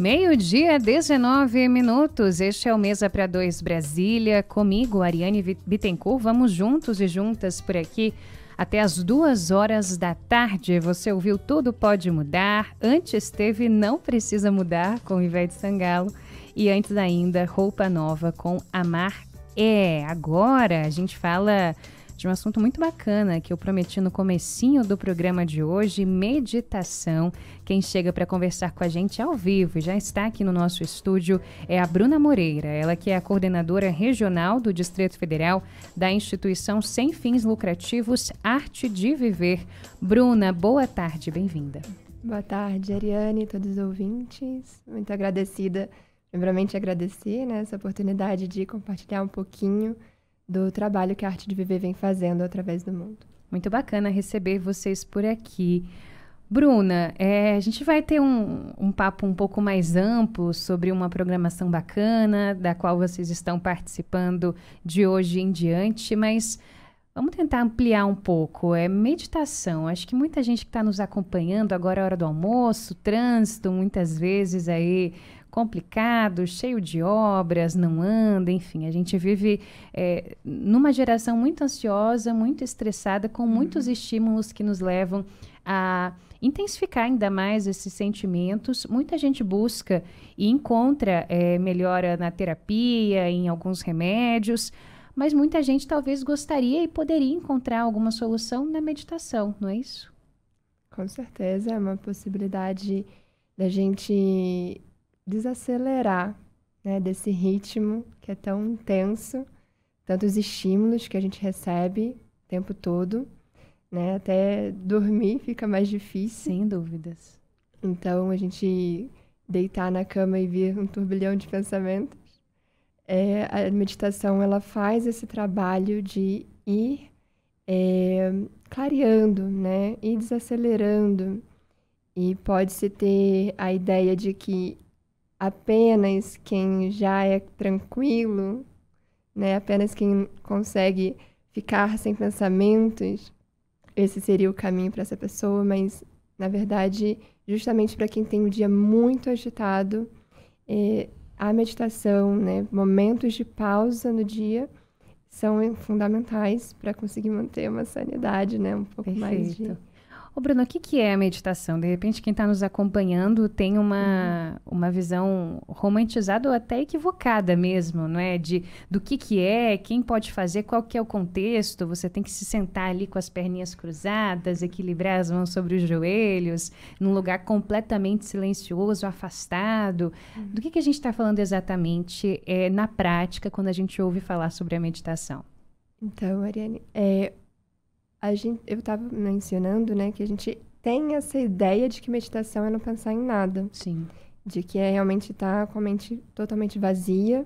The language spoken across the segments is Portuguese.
Meio-dia, 19 minutos. Este é o Mesa pra Dois Brasília. Comigo, Ariane Bittencourt. Vamos juntos e juntas por aqui até as 2 horas da tarde. Você ouviu Tudo Pode Mudar. Antes teve Não Precisa Mudar, com Ivete Sangalo. E antes ainda, Roupa Nova, com Amar É. Agora a gente fala de um assunto muito bacana que eu prometi no comecinho do programa de hoje, meditação. Quem chega para conversar com a gente ao vivo e já está aqui no nosso estúdio é a Bruna Moreira, ela que é a coordenadora regional do Distrito Federal da instituição sem fins lucrativos Arte de Viver. Bruna, boa tarde, bem-vinda. Boa tarde, Ariane, todos os ouvintes. Muito agradecida, primeiramente agradecer, né, essa oportunidade de compartilhar um pouquinho do trabalho que a Arte de Viver vem fazendo através do mundo. Muito bacana receber vocês por aqui. Bruna, a gente vai ter um papo um pouco mais amplo sobre uma programação bacana, da qual vocês estão participando de hoje em diante, mas vamos tentar ampliar um pouco. É meditação. Acho que muita gente que está nos acompanhando agora, a hora do almoço, trânsito, muitas vezes aí complicado, cheio de obras, não anda, enfim, a gente vive numa geração muito ansiosa, muito estressada, com muitos estímulos que nos levam a intensificar ainda mais esses sentimentos. Muita gente busca e encontra melhora na terapia, em alguns remédios, mas muita gente talvez gostaria e poderia encontrar alguma solução na meditação, não é isso? Com certeza, é uma possibilidade da gente desacelerar, né, desse ritmo que é tão intenso, tantos estímulos que a gente recebe o tempo todo, né, até dormir fica mais difícil. Sem dúvidas. Então, a gente deitar na cama e vir um turbilhão de pensamentos, a meditação ela faz esse trabalho de ir clareando, né, ir desacelerando. E pode-se ter a ideia de que apenas quem já é tranquilo, né? Apenas quem consegue ficar sem pensamentos, esse seria o caminho para essa pessoa, mas, na verdade, justamente para quem tem um dia muito agitado, a meditação, né? Momentos de pausa no dia são fundamentais para conseguir manter uma sanidade, né? Um pouco mais de... Ô, Bruno, o que é a meditação? De repente, quem está nos acompanhando tem uma visão romantizada ou até equivocada mesmo, não é? Do que é, quem pode fazer, qual que é o contexto. Você tem que se sentar ali com as perninhas cruzadas, equilibrar as mãos sobre os joelhos, num lugar completamente silencioso, afastado. Do que a gente está falando exatamente na prática, quando a gente ouve falar sobre a meditação? Então, Ariane, eu estava mencionando, né, que a gente tem essa ideia de que meditação é não pensar em nada. Sim. De que é realmente estar com a mente totalmente vazia.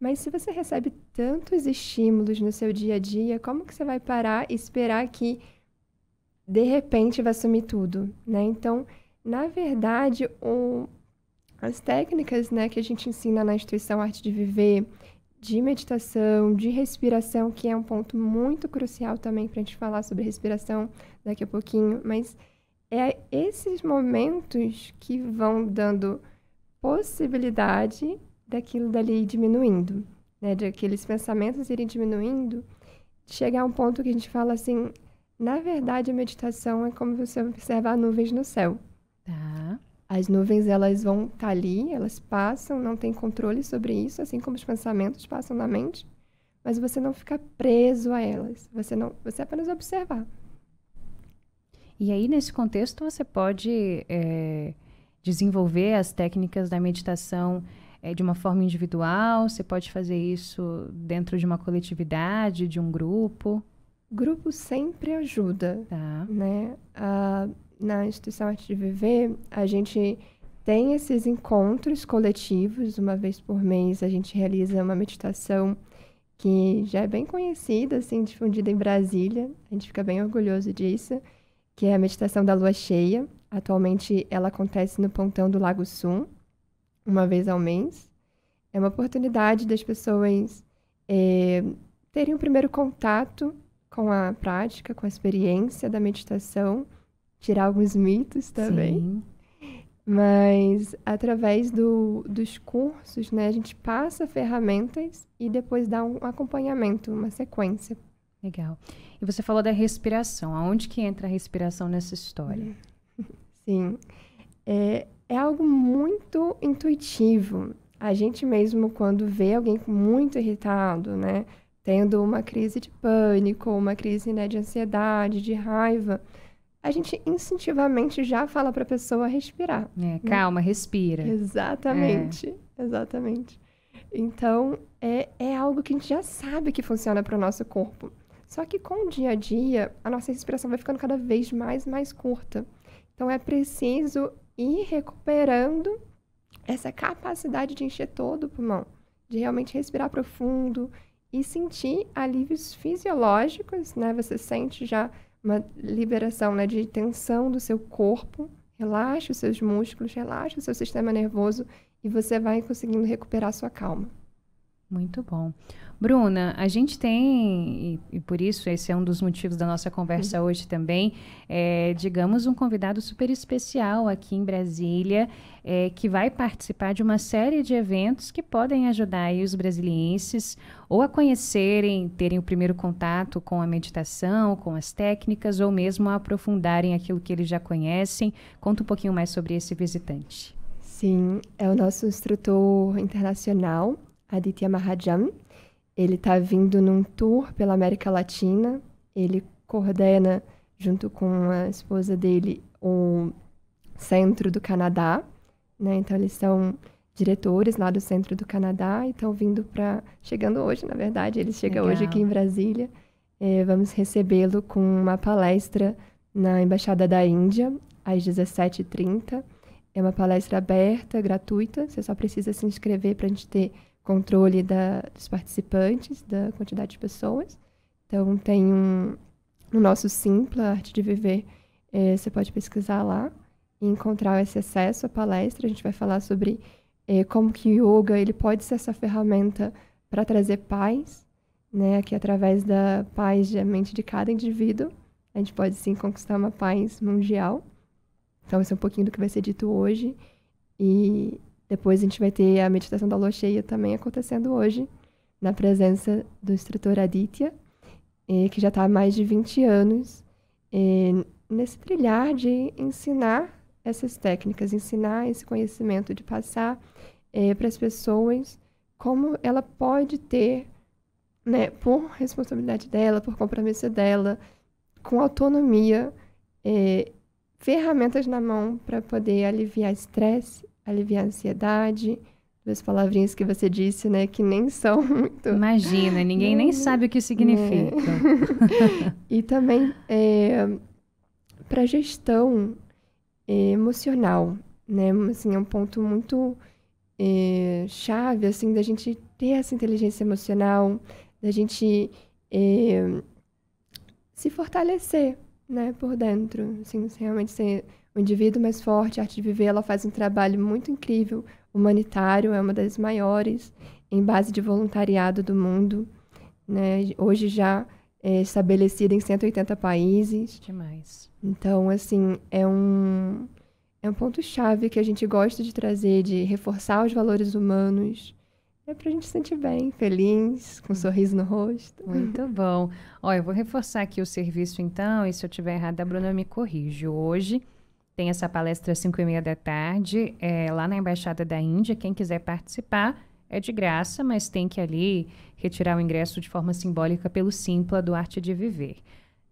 Mas se você recebe tantos estímulos no seu dia a dia, como que você vai parar e esperar que, de repente, vai sumir tudo, né? Então, na verdade, as técnicas, né, que a gente ensina na instituição Arte de Viver, de meditação, de respiração, que é um ponto muito crucial também para a gente falar sobre respiração daqui a pouquinho, mas é esses momentos que vão dando possibilidade daquilo dali ir diminuindo, né? De aqueles pensamentos irem diminuindo, chegar a um ponto que a gente fala assim, na verdade a meditação é como você observar nuvens no céu. Tá. As nuvens, elas vão estar ali, elas passam, não tem controle sobre isso, assim como os pensamentos passam na mente, mas você não fica preso a elas, você apenas observar. E aí, nesse contexto, você pode desenvolver as técnicas da meditação de uma forma individual, você pode fazer isso dentro de uma coletividade, de um grupo? Grupo sempre ajuda, tá, né? Na instituição Arte de Viver, a gente tem esses encontros coletivos. Uma vez por mês, a gente realiza uma meditação que já é bem conhecida, assim, difundida em Brasília. A gente fica bem orgulhoso disso, que é a meditação da Lua Cheia. Atualmente, ela acontece no Pontão do Lago Sul, uma vez ao mês. É uma oportunidade das pessoas terem o primeiro contato com a prática, com a experiência da meditação, tirar alguns mitos também. Mas através dos cursos, né, a gente passa ferramentas e depois dá um acompanhamento, uma sequência. Legal. E você falou da respiração. Aonde que entra a respiração nessa história? Sim. É algo muito intuitivo. A gente mesmo, quando vê alguém muito irritado, né, tendo uma crise de pânico, uma crise, né, de ansiedade, de raiva, a gente instintivamente já fala para a pessoa respirar. Né? Calma, respira. Exatamente, exatamente. Então, é algo que a gente já sabe que funciona para o nosso corpo. Só que com o dia a dia, a nossa respiração vai ficando cada vez mais curta. Então, é preciso ir recuperando essa capacidade de encher todo o pulmão, de realmente respirar profundo e sentir alívios fisiológicos, né? Você sente já uma liberação, né, de tensão do seu corpo, relaxa os seus músculos, relaxa o seu sistema nervoso e você vai conseguindo recuperar a sua calma. Muito bom. Bruna, a gente tem, e por isso esse é um dos motivos da nossa conversa hoje também, digamos, um convidado super especial aqui em Brasília, que vai participar de uma série de eventos que podem ajudar aí os brasilienses ou a conhecerem, terem o primeiro contato com a meditação, com as técnicas, ou mesmo a aprofundarem aquilo que eles já conhecem. Conta um pouquinho mais sobre esse visitante. Sim, é o nosso instrutor internacional, Aditya Mahajan. Ele está vindo num tour pela América Latina. Ele coordena, junto com a esposa dele, o Centro do Canadá, né? Então, eles são diretores lá do Centro do Canadá e estão vindo para... Chegando hoje, na verdade. Ele chega hoje aqui em Brasília. Vamos recebê-lo com uma palestra na Embaixada da Índia, às 17h30. É uma palestra aberta, gratuita. Você só precisa se inscrever para a gente ter controle dos participantes, da quantidade de pessoas. Então, tem no nosso Simpla, Arte de Viver, você pode pesquisar lá e encontrar esse acesso à palestra. A gente vai falar sobre como que o yoga ele pode ser essa ferramenta para trazer paz, né? Que através da paz da mente de cada indivíduo, a gente pode, sim, conquistar uma paz mundial. Então, esse é um pouquinho do que vai ser dito hoje. E depois a gente vai ter a meditação da lua cheia também acontecendo hoje, na presença do instrutor Aditya, que já está há mais de 20 anos nesse trilhar de ensinar essas técnicas, ensinar esse conhecimento, de passar para as pessoas como ela pode ter, né, por responsabilidade dela, por compromisso dela, com autonomia, ferramentas na mão para poder aliviar estresse, aliviar a ansiedade, duas palavrinhas que você disse, né, que nem são muito... Imagina, ninguém nem sabe o que significa. E também para gestão emocional, né, assim, é um ponto muito chave, assim, da gente ter essa inteligência emocional, da gente se fortalecer, né, por dentro, assim, realmente ser... O indivíduo mais forte, a Arte de Viver, ela faz um trabalho muito incrível, humanitário, é uma das maiores em base de voluntariado do mundo, né? Hoje já estabelecida em 180 países. Demais. Então, assim, é um ponto-chave que a gente gosta de trazer, de reforçar os valores humanos. É pra gente se sentir bem, feliz, com um sorriso no rosto. Muito bom. Olha, eu vou reforçar aqui o serviço, então, e se eu tiver errada, a Bruna me corrige. Hoje tem essa palestra às 17h30, lá na Embaixada da Índia. Quem quiser participar é de graça, mas tem que ali retirar o ingresso de forma simbólica pelo Simpla do Arte de Viver.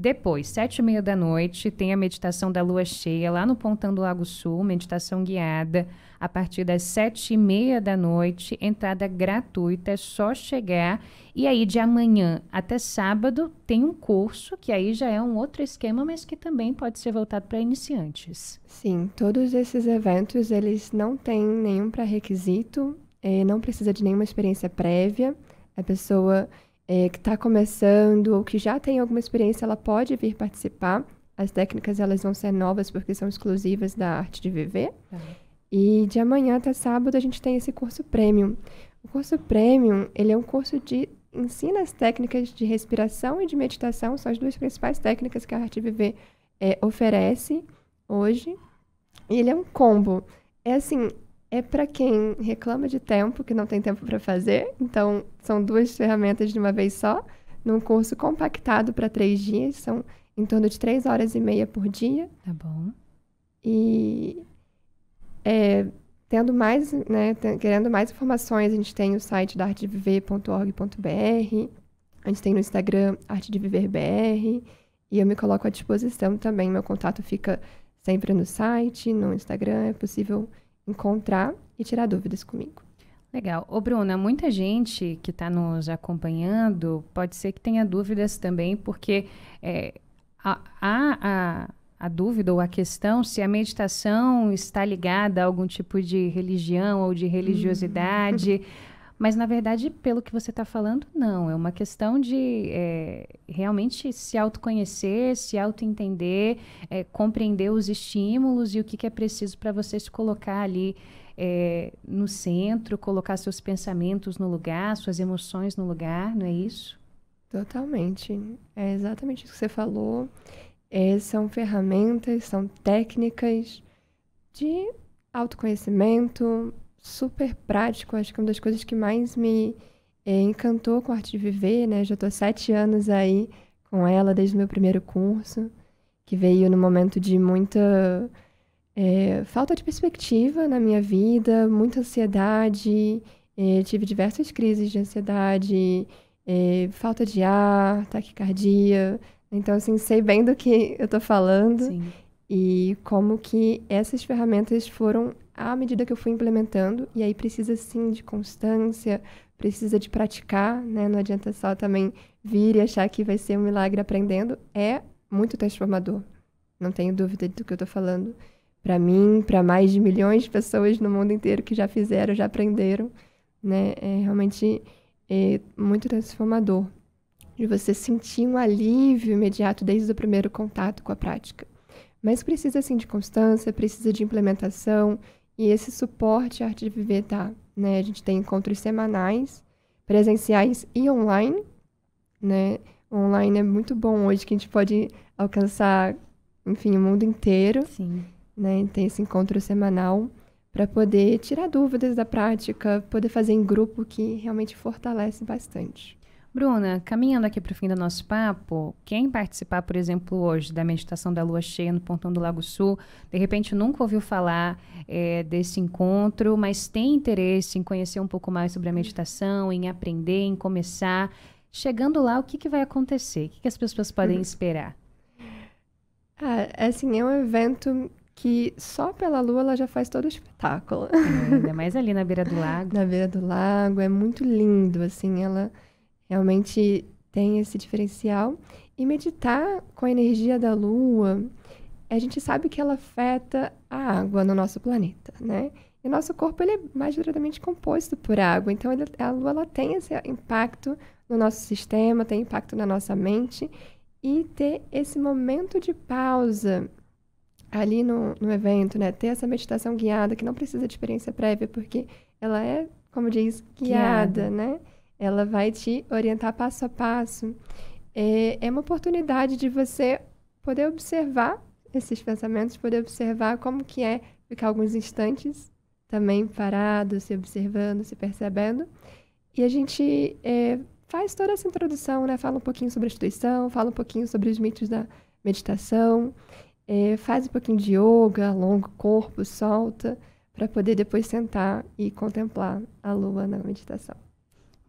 Depois, 19h30, tem a meditação da lua cheia lá no Pontão do Lago Sul, meditação guiada, a partir das 19h30, entrada gratuita, é só chegar. E aí, de amanhã até sábado, tem um curso, que aí já é um outro esquema, mas que também pode ser voltado para iniciantes. Sim, todos esses eventos, eles não têm nenhum pré-requisito, não precisa de nenhuma experiência prévia. A pessoa que está começando ou que já tem alguma experiência, ela pode vir participar. As técnicas, elas vão ser novas, porque são exclusivas da Arte de Viver. E de amanhã até sábado a gente tem esse curso premium. O curso premium, ele é um curso de ensina as técnicas de respiração e de meditação, são as duas principais técnicas que a Arte Viver oferece hoje. E ele é um combo. É assim, é para quem reclama de tempo, que não tem tempo para fazer. Então, são 2 ferramentas de uma vez só, num curso compactado para 3 dias. São em torno de 3h30 por dia. Tá bom. E tendo mais, né, querendo mais informações, a gente tem o site da artedeviver.org.br, a gente tem no Instagram artedeviverbr, e eu me coloco à disposição também. Meu contato fica sempre no site, no Instagram, é possível encontrar e tirar dúvidas comigo. Legal. Ô, Bruna, muita gente que está nos acompanhando pode ser que tenha dúvidas também, porque a dúvida ou a questão se a meditação está ligada a algum tipo de religião ou de religiosidade. Mas, na verdade, pelo que você está falando, não. É uma questão de realmente se autoconhecer, se autoentender, compreender os estímulos e o que, que é preciso para você se colocar ali no centro, colocar seus pensamentos no lugar, suas emoções no lugar, não é isso? Totalmente. É exatamente isso que você falou. São ferramentas, são técnicas de autoconhecimento, super prático. Acho que é uma das coisas que mais me encantou com a Arte de Viver, né? Já estou 7 anos aí com ela, desde o meu primeiro curso, que veio num momento de muita falta de perspectiva na minha vida, muita ansiedade, tive diversas crises de ansiedade, falta de ar, taquicardia. Então, assim, sei bem do que eu estou falando. Sim. E como que essas ferramentas foram, à medida que eu fui implementando, e aí precisa sim de constância, precisa de praticar, né? Não adianta só também vir e achar que vai ser um milagre aprendendo. É muito transformador, não tenho dúvida do que eu tô falando. Para mim, para mais de milhões de pessoas no mundo inteiro que já fizeram, já aprenderam, né? É realmente muito transformador, de você sentir um alívio imediato desde o primeiro contato com a prática. Mas precisa, assim, de constância, precisa de implementação, e esse suporte a Arte de Viver dá, né? A gente tem encontros semanais, presenciais e online, né? Online é muito bom hoje, que a gente pode alcançar, enfim, o mundo inteiro. Sim. Né? Tem esse encontro semanal para poder tirar dúvidas da prática, poder fazer em grupo, que realmente fortalece bastante. Bruna, caminhando aqui para o fim do nosso papo, quem participar, por exemplo, hoje da meditação da Lua Cheia no Pontão do Lago Sul, de repente nunca ouviu falar desse encontro, mas tem interesse em conhecer um pouco mais sobre a meditação, em aprender, em começar. Chegando lá, o que, que vai acontecer? O que, que as pessoas podem esperar? Ah, assim, é um evento que só pela lua ela já faz todo o espetáculo. Ainda mais ali na beira do lago. Na beira do lago, é muito lindo, assim, ela realmente tem esse diferencial. E meditar com a energia da Lua, a gente sabe que ela afeta a água no nosso planeta, né? E nosso corpo, ele é majoritariamente composto por água. Então, a Lua, ela tem esse impacto no nosso sistema, tem impacto na nossa mente. E ter esse momento de pausa ali no evento, né? Ter essa meditação guiada, que não precisa de experiência prévia, porque ela é, como diz, guiada, né? Ela vai te orientar passo a passo. É uma oportunidade de você poder observar esses pensamentos, poder observar como que é ficar alguns instantes também parado, se observando, se percebendo. E a gente faz toda essa introdução, né? Fala um pouquinho sobre a instituição, fala um pouquinho sobre os mitos da meditação, faz um pouquinho de yoga, alonga o corpo, solta, para poder depois sentar e contemplar a lua na meditação.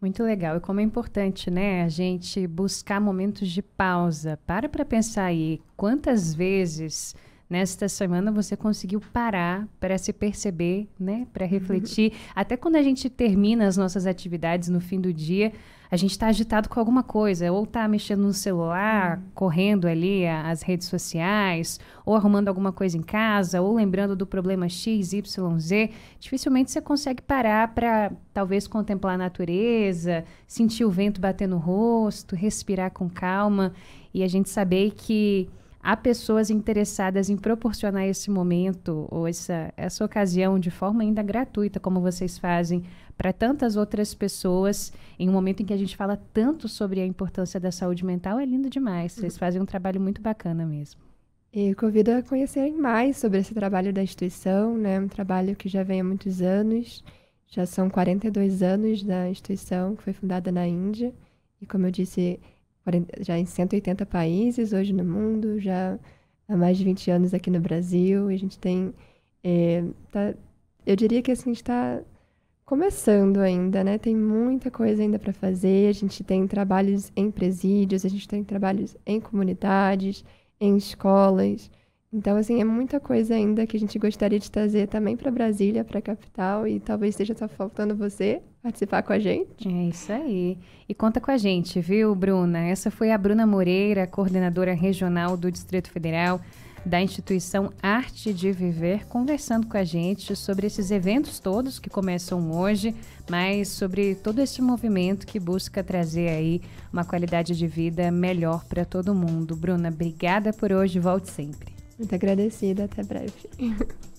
Muito legal. E como é importante, né, a gente buscar momentos de pausa. Para pensar aí, quantas vezes nesta semana você conseguiu parar para se perceber, né, para refletir. Até quando a gente termina as nossas atividades no fim do dia, a gente está agitado com alguma coisa, ou está mexendo no celular, correndo ali as redes sociais, ou arrumando alguma coisa em casa, ou lembrando do problema X, Y, Z. Dificilmente você consegue parar para talvez contemplar a natureza, sentir o vento bater no rosto, respirar com calma. E a gente saber que há pessoas interessadas em proporcionar esse momento ou essa ocasião de forma ainda gratuita, como vocês fazem, para tantas outras pessoas, em um momento em que a gente fala tanto sobre a importância da saúde mental. É lindo demais. Vocês fazem um trabalho muito bacana mesmo. E convido a conhecerem mais sobre esse trabalho da instituição, né? Um trabalho que já vem há muitos anos, já são 42 anos da instituição, que foi fundada na Índia, e como eu disse, já em 180 países hoje no mundo, já há mais de 20 anos aqui no Brasil, e a gente tem... eu diria que assim, a gente está começando ainda, né? Tem muita coisa ainda para fazer, a gente tem trabalhos em presídios, a gente tem trabalhos em comunidades, em escolas. Então, assim, é muita coisa ainda que a gente gostaria de trazer também para Brasília, para a capital, e talvez esteja só faltando você participar com a gente. É isso aí. E conta com a gente, viu, Bruna? Essa foi a Bruna Moreira, coordenadora regional do Distrito Federal da instituição Arte de Viver, conversando com a gente sobre esses eventos todos que começam hoje, mas sobre todo esse movimento que busca trazer aí uma qualidade de vida melhor para todo mundo. Bruna, obrigada por hoje, volte sempre. Muito agradecida, até breve.